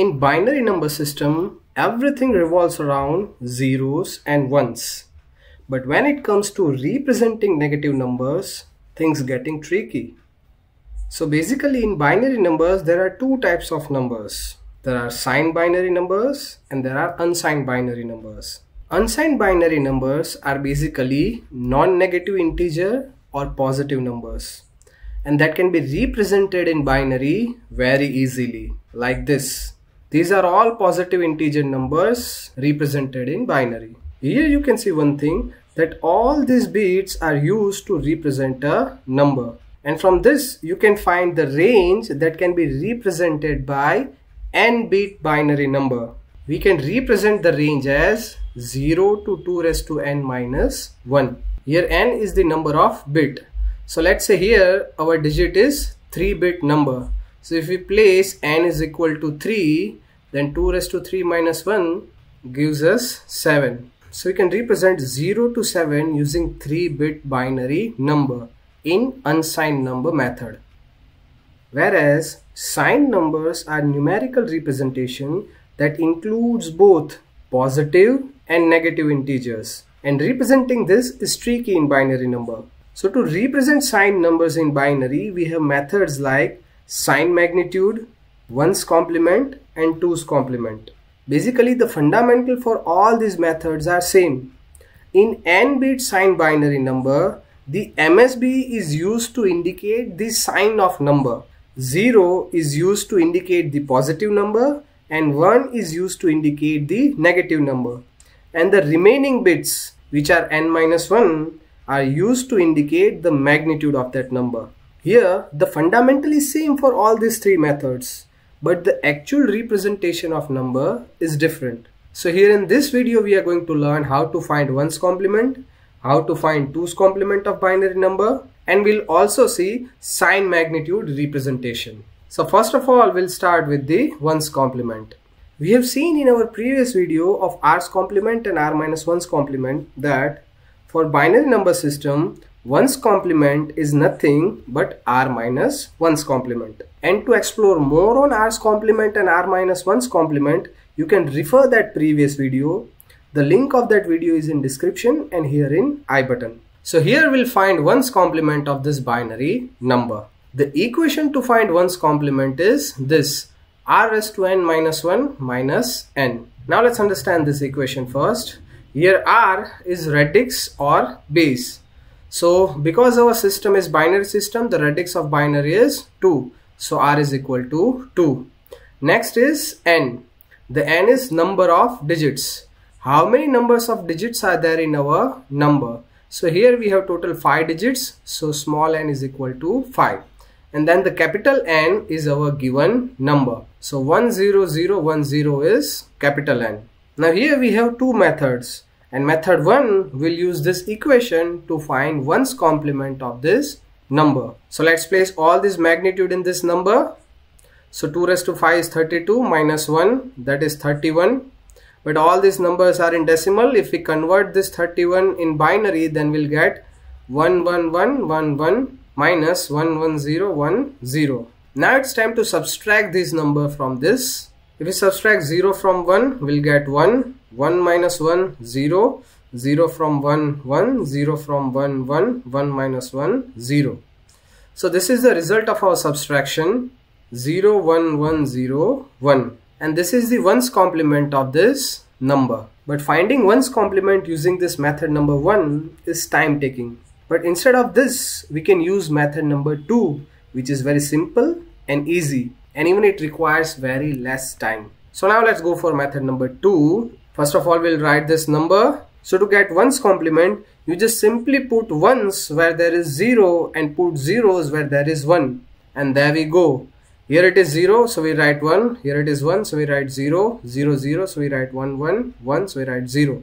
In binary number system, everything revolves around zeros and ones. But when it comes to representing negative numbers, things getting tricky. So basically in binary numbers, there are two types of numbers. There are signed binary numbers and there are unsigned binary numbers. Unsigned binary numbers are basically non-negative integer or positive numbers, and that can be represented in binary very easily like this. These are all positive integer numbers represented in binary. Here you can see one thing, that all these bits are used to represent a number, and from this you can find the range that can be represented by n-bit binary number. We can represent the range as 0 to 2 raised to n minus 1. Here n is the number of bit. So let's say here our digit is 3-bit number. So if we place n is equal to 3, then 2 raised to 3 minus 1 gives us 7. So we can represent 0 to 7 using 3-bit binary number in unsigned number method. Whereas signed numbers are numerical representation that includes both positive and negative integers, and representing this is tricky in binary number. So to represent signed numbers in binary, we have methods like sign magnitude, 1's complement and 2's complement. Basically the fundamental for all these methods are same. In n-bit signed binary number, the MSB is used to indicate the sign of number. 0 is used to indicate the positive number and 1 is used to indicate the negative number. And the remaining bits, which are n-1, are used to indicate the magnitude of that number. Here the fundamental is same for all these three methods, but the actual representation of number is different. So here in this video we are going to learn how to find 1's complement, how to find 2's complement of binary number, and we'll also see sign magnitude representation. So first of all, we'll start with the 1's complement. We have seen in our previous video of r's complement and r-1's complement that for binary number system, 1's complement is nothing but r-1's complement. And to explore more on r's complement and r-1's complement, you can refer that previous video. The link of that video is in description and here in I button. So here we'll find 1's complement of this binary number. The equation to find 1's complement is this: r raised to n minus 1 minus n. Now let's understand this equation first. Here r is radix or base. So because our system is binary system, the radix of binary is 2. So r is equal to 2. Next is n. The n is number of digits. How many numbers of digits are there in our number? So here we have total 5 digits. So small n is equal to 5. And then the capital N is our given number. So 10010 is capital N. Now here we have two methods. And method 1 will use this equation to find 1's complement of this number. So let's place all this magnitude in this number. So 2 raised to 5 is 32 minus 1, that is 31. But all these numbers are in decimal. If we convert this 31 in binary, then we'll get 11111 minus 11010. Now it's time to subtract this number from this. If we subtract 0 from 1, we'll get 1. 1 minus 1, 0. 0 from 1, 1. 0 from 1, 1. 1 minus 1, 0. So this is the result of our subtraction. 0, 1, 1, 0, 1. And this is the 1's complement of this number. But finding 1's complement using this method number 1 is time taking. But instead of this, we can use method number 2, which is very simple and easy. And even it requires very less time. So now let's go for method number 2. First of all, we'll write this number. So to get 1's complement, you just simply put 1's where there is 0 and put 0's where there is 1. And there we go. Here it is 0, so we write 1. Here it is 1, so we write 0. 0, 0, so we write 1, 1. 1, so we write 0.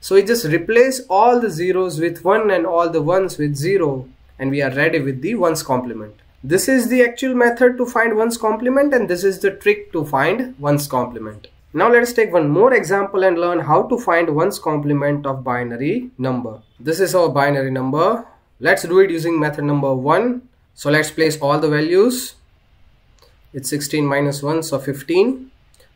So we just replace all the 0's with 1 and all the 1's with 0. And we are ready with the 1's complement. This is the actual method to find 1's complement, and this is the trick to find 1's complement. Now let's take one more example and learn how to find 1's complement of binary number. This is our binary number. Let's do it using method number 1. So let's place all the values. It's 16 minus 1, so 15.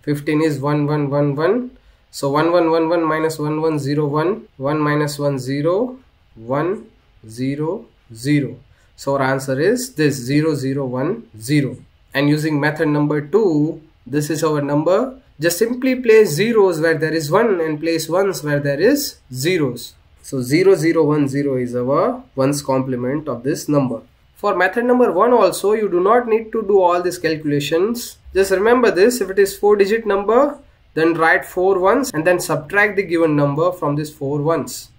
15 is 1 1 1 1. So 1 1 1 1 minus 1 1 0 1. 1 minus 1 0 1 0 0. So our answer is this 0 0 1 0. And using method number 2, this is our number. Just simply place zeros where there is 1 and place ones where there is zeros. So 0, 0, 1, 0 is our 1's complement of this number. For method number 1 also, you do not need to do all these calculations. Just remember this, if it is 4-digit number, then write 4 ones and then subtract the given number from these 4 ones.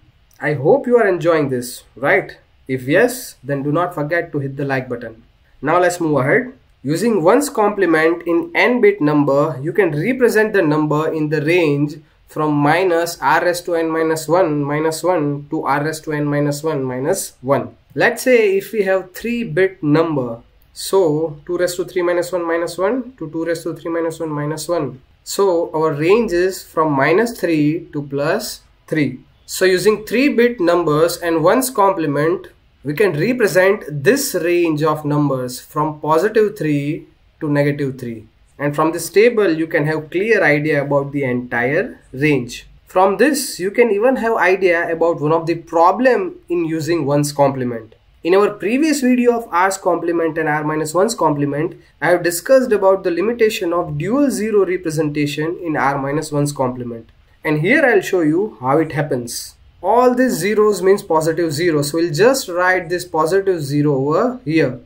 I hope you are enjoying this, right? If yes, then do not forget to hit the like button. Now let's move ahead. Using 1's complement in n-bit number, you can represent the number in the range from minus r raised to n minus 1 to r raised to n minus 1. Let's say if we have 3-bit number, so 2 raised to 3 minus 1 to 2 raised to 3 minus 1. So our range is from minus 3 to plus 3. So using 3-bit numbers and 1's complement, we can represent this range of numbers from positive 3 to negative 3. And from this table, you can have clear idea about the entire range. From this, you can even have idea about one of the problem in using 1's complement. In our previous video of r's complement and r minus 1's complement, I have discussed about the limitation of dual zero representation in r minus 1's complement. And here I'll show you how it happens. All these zeros means positive zero, so we'll just write this positive zero over here.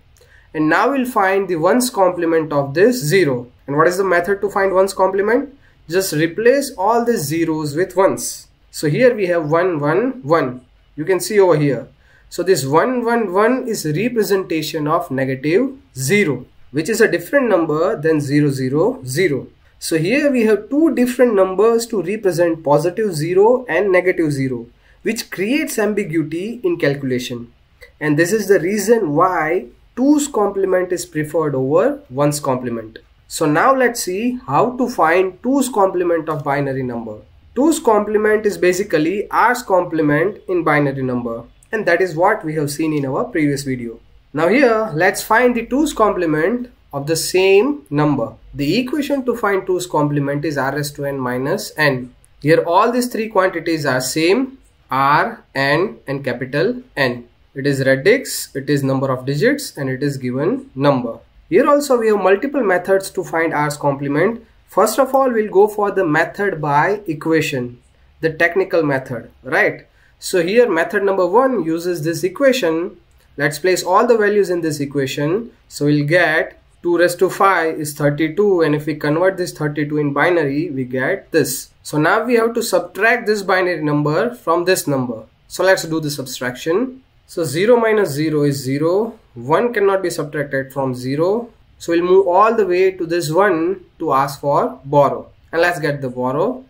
And now we'll find the 1's complement of this zero. And what is the method to find 1's complement? Just replace all these zeros with ones. So here we have 1 1 1. You can see over here. So this 1 1 1 is representation of negative 0, which is a different number than 0 0 0. So here we have two different numbers to represent positive 0 and negative 0, which creates ambiguity in calculation. And this is the reason why 2's complement is preferred over 1's complement. So now let's see how to find 2's complement of binary number. 2's complement is basically r's complement in binary number, and that is what we have seen in our previous video. Now here let's find the 2's complement of the same number. The equation to find 2's complement is r raised to n minus n. Here all these three quantities are same, r, n and capital N. It is radix, it is number of digits, and it is given number. Here also we have multiple methods to find r's complement. First of all, we'll go for the method by equation, the technical method, right? So here method number 1 uses this equation. Let's place all the values in this equation. So we'll get 2 raised to 5 is 32, and if we convert this 32 in binary, we get this. So now we have to subtract this binary number from this number. So let's do the subtraction. So 0 minus 0 is 0. 1 cannot be subtracted from 0. So we'll move all the way to this 1 to ask for borrow. And let's get the borrow.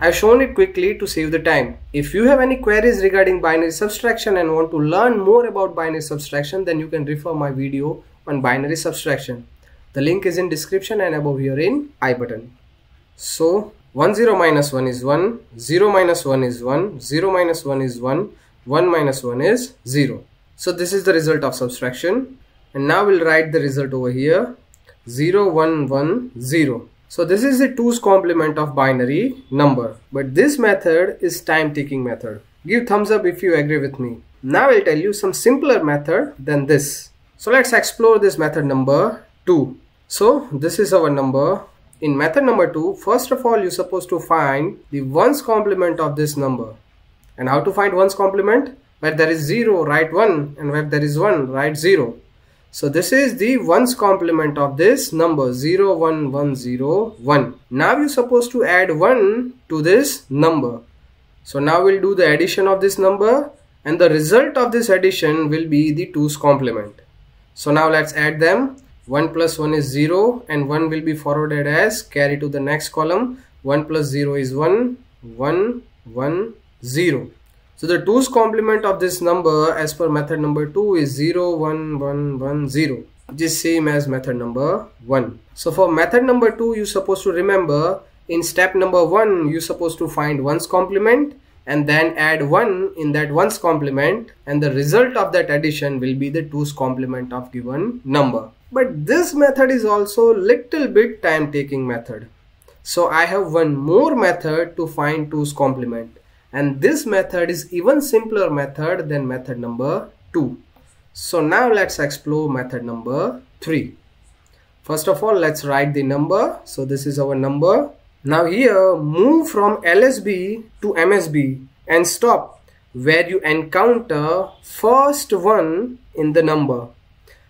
I've shown it quickly to save the time. If you have any queries regarding binary subtraction and want to learn more about binary subtraction, then you can refer my video on binary subtraction. The link is in description and above here in I button. So 1 0 minus 1 is 1, 0 minus 1 is 1, 0 minus 1 is 1, 1 minus 1 is 0. So this is the result of subtraction. And now we'll write the result over here, 0 1 1 0. So this is the 2's complement of binary number, but this method is time taking method. Give thumbs up if you agree with me. Now I'll tell you some simpler method than this. So let's explore this method number 2. So this is our number. In method number 2, first of all, you're supposed to find the 1's complement of this number. And how to find 1's complement? Where there is 0, write 1, and where there is 1, write 0. So this is the 1's complement of this number 0, 1, 1, 0, 1. Now you're supposed to add 1 to this number. So now we'll do the addition of this number, and the result of this addition will be the 2's complement. So now let's add them. 1 plus 1 is 0, and 1 will be forwarded as carry to the next column. 1 plus 0 is 1, 1, 1, 0. So the 2's complement of this number as per method number 2 is 0, 1, 1, 1, 0, which is same as method number 1. So for method number 2, you're supposed to remember in step number 1, you're supposed to find 1's complement and then add 1 in that 1's complement, and the result of that addition will be the 2's complement of given number. But this method is also little bit time taking method. So I have one more method to find 2's complement, and this method is even simpler method than method number 2. So now let's explore method number 3. First of all, let's write the number. So this is our number. Now here move from LSB to MSB and stop where you encounter first one in the number.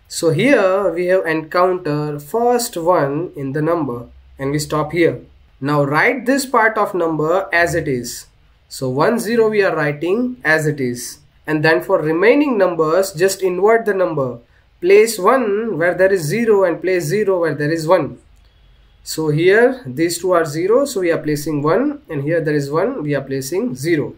So here we have encountered first one in the number and we stop here. Now write this part of number as it is. So 10 we are writing as it is, and then for remaining numbers just invert the number. Place 1 where there is 0 and place 0 where there is 1. So here these two are 0, so we are placing 1, and here there is 1, we are placing 0.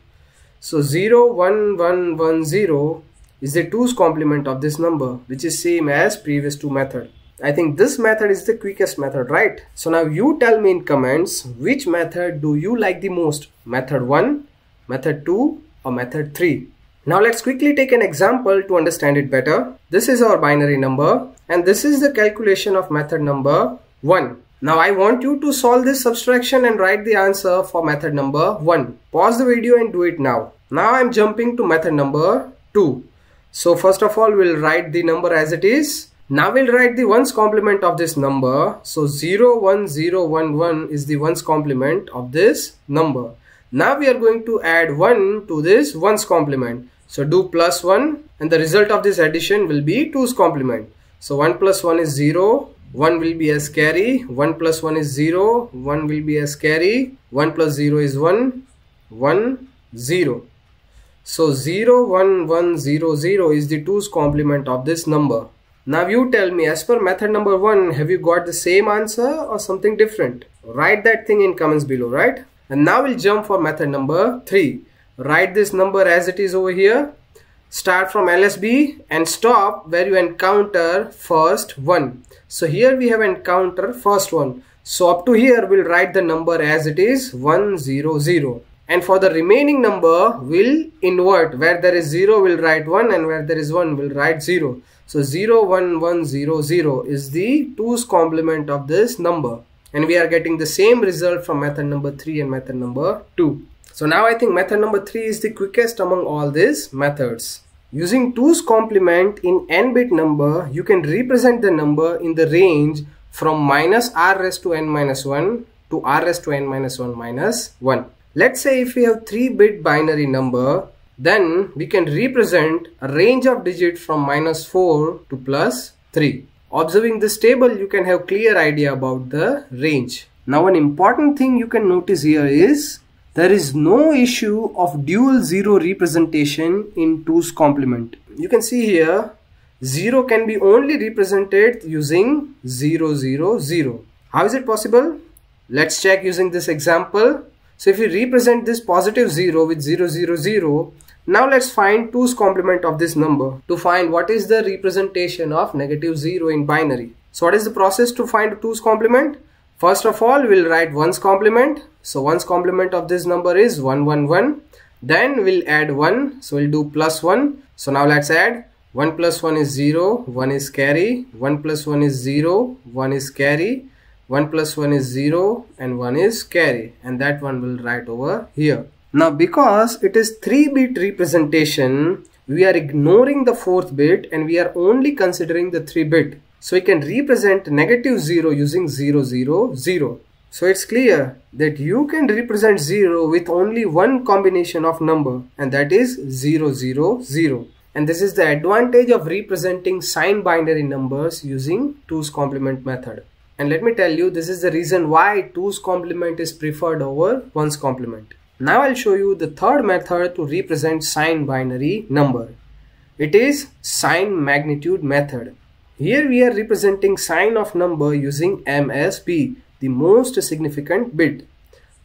So 0, 1, 1, 1, 0 is the 2's complement of this number, which is same as previous 2 method. I think this method is the quickest method, right? So now you tell me in comments, which method do you like the most? Method 1, method 2 or method 3? Now let's quickly take an example to understand it better. This is our binary number and this is the calculation of method number 1. Now I want you to solve this subtraction and write the answer for method number 1. Pause the video and do it now. Now I'm jumping to method number 2. So first of all, we'll write the number as it is. Now we'll write the 1's complement of this number. So 0, 1, 0, 1, 1 is the 1's complement of this number. Now we are going to add 1 to this 1's complement. So do plus 1 and the result of this addition will be 2's complement. So 1 plus 1 is 0, 1 will be as carry, 1 plus 1 is 0, 1 will be as carry, 1 plus 0 is 1, 1, 0. So 0, 1, 1, 0, 0 is the 2's complement of this number. Now you tell me, as per method number 1, have you got the same answer or something different? Write that thing in comments below, right? And now we'll jump for method number 3. Write this number as it is over here. Start from LSB and stop where you encounter first one. So here we have encountered first one. So up to here we'll write the number as it is 100. And for the remaining number, we'll invert. Where there is 0, we'll write 1, and where there is 1, we'll write 0. So 0, 1, 1, 0, 0 is the 2's complement of this number. And we are getting the same result from method number 3 and method number 2. So now I think method number 3 is the quickest among all these methods. Using 2's complement in n-bit number, you can represent the number in the range from minus r raised to n minus 1 to r raised to n minus 1 minus 1. Let's say if we have 3-bit binary number, then we can represent a range of digits from minus 4 to plus 3. Observing this table, you can have clear idea about the range. Now an important thing you can notice here is there is no issue of dual 0 representation in 2's complement. You can see here 0 can be only represented using 0, 0, 0. How is it possible? Let's check using this example. So if we represent this positive 0 with 0, 0, 0, now let's find 2's complement of this number to find what is the representation of negative 0 in binary. So what is the process to find 2's complement? First of all, we'll write 1's complement. So 1's complement of this number is 1, 1, 1. Then we'll add 1. So we'll do plus 1. So now let's add 1 plus 1 is 0, 1 is carry, 1 plus 1 is 0, 1 is carry. 1 plus 1 is 0 and 1 is carry, and that one will write over here. Now because it is 3-bit representation, we are ignoring the 4th bit and we are only considering the 3-bit. So we can represent negative 0 using 0, 0, 0. So it's clear that you can represent 0 with only one combination of number, and that is 0, 0, 0. And this is the advantage of representing signed binary numbers using 2's complement method. And let me tell you, this is the reason why 2's complement is preferred over 1's complement. Now I'll show you the third method to represent signed binary number. It is sign magnitude method. Here we are representing sign of number using MSB, the most significant bit.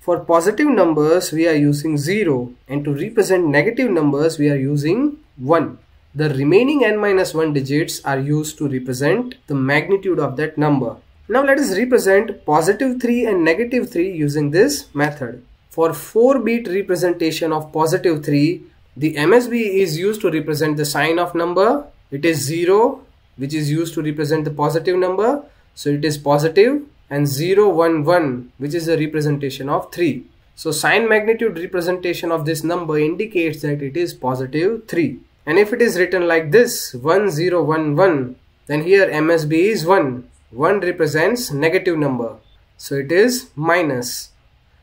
For positive numbers we are using 0, and to represent negative numbers we are using 1. The remaining n-1 digits are used to represent the magnitude of that number. Now let us represent positive 3 and negative 3 using this method. For 4-bit representation of positive 3, the MSB is used to represent the sign of number. It is 0, which is used to represent the positive number. So it is positive, and 0, 1, 1, which is a representation of 3. So sign magnitude representation of this number indicates that it is positive 3. And if it is written like this, 1, 0, 1, 1, then here MSB is 1. 1 represents negative number, so it is minus,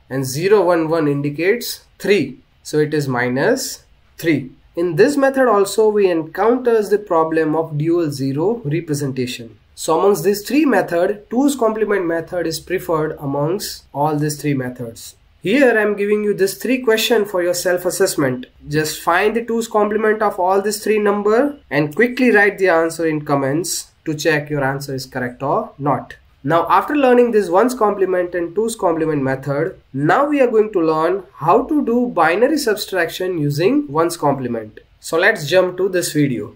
and 0, 1, 1 indicates 3, so it is minus 3. In this method also we encounters the problem of dual 0 representation. So amongst these three methods, 2's complement method is preferred amongst all these three methods. Here I am giving you this three question for your self-assessment. Just find the 2's complement of all these three number and quickly write the answer in comments to check your answer is correct or not. Now after learning this 1's complement and 2's complement method, now we are going to learn how to do binary subtraction using 1's complement. So let's jump to this video.